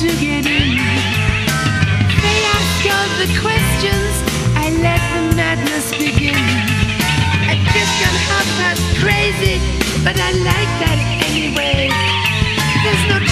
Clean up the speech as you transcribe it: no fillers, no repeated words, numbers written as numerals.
to get in. They ask all the questions, I let the madness begin. I've just gone half-past crazy, but I like that anyway. There's no